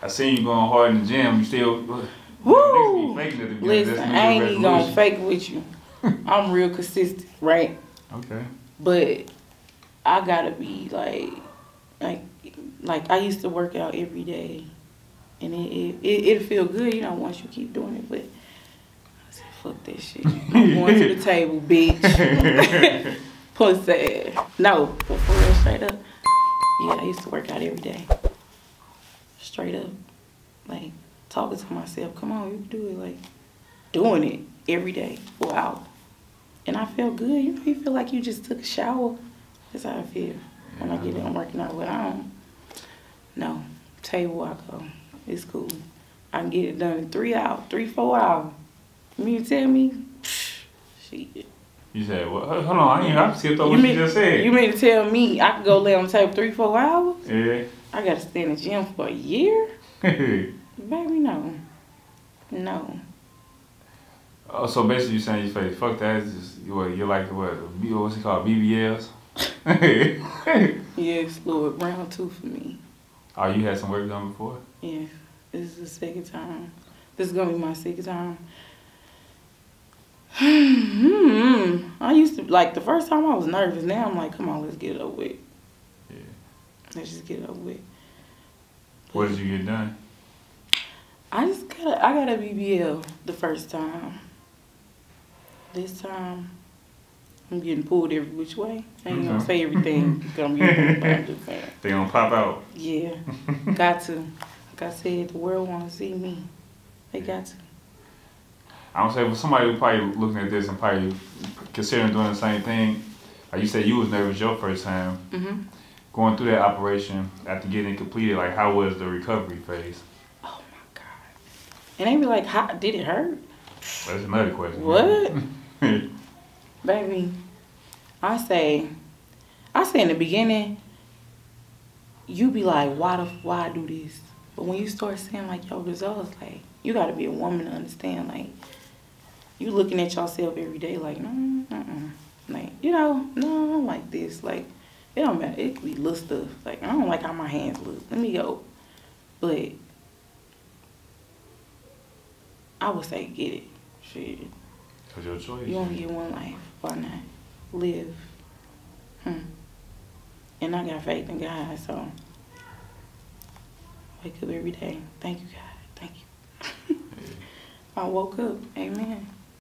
I seen you going hard in the gym. You still woo. Faking listen, I ain't even gonna fake with you. I'm real consistent, right? Okay. But I gotta be like I used to work out every day, and it feel good, you know, once you keep doing it. But I said, fuck that shit. I'm going to the table, bitch. Pussy. No, but for real, straight up. Yeah, I used to work out every day. Straight up, like talking to myself. Come on, you can do it. Like doing it every day for an hour, and I feel good. You know, you feel like you just took a shower. That's how I feel when I get done working out. Well, I don't. No, table I go. It's cool. I can get it done in 3 hours, 4 hours. You tell me? Shit. You said, well, hold on, I skipped over what you just said. You mean to tell me I can go lay on the table 3, 4 hours? Yeah. I gotta stay in the gym for a year? Baby, no. No. Oh, so basically you're saying you fuck that, it's just, you like what? What's it called? BBLs? Yes, Lord, round 2 for me. Oh, you had some work done before? Yeah. This is the second time. This is gonna be my second time. I used to, like, the first time I was nervous. Now I'm like, come on, let's get it over with. Yeah. Let's just get it over with. What did you get done? I got a BBL the first time. This time, I'm getting pulled every which way. I ain't gonna say everything. They gonna pop out. Yeah. Got to. Like I said, the world wanna see me. They got to. I don't say, but somebody who probably looking at this and probably considering doing the same thing. Like you said, you was nervous your first time. Going through that operation after getting it completed. Like, how was the recovery phase? Oh my God! And they be like, "How did it hurt?" That's another question. What, baby? I say in the beginning, you be like, "Why I do this?" But when you start seeing like your results, like you gotta be a woman to understand, like. You looking at yourself every day like, no, like, you know, no, I don't like this. Like, it don't matter. It could be little stuff. Like, I don't like how my hands look. Let me go. But I would say get it. Shit. That's your choice. You only get one life. Why not? Live. And I got faith in God, so wake up every day. Thank you, God. Thank you. I woke up. Amen.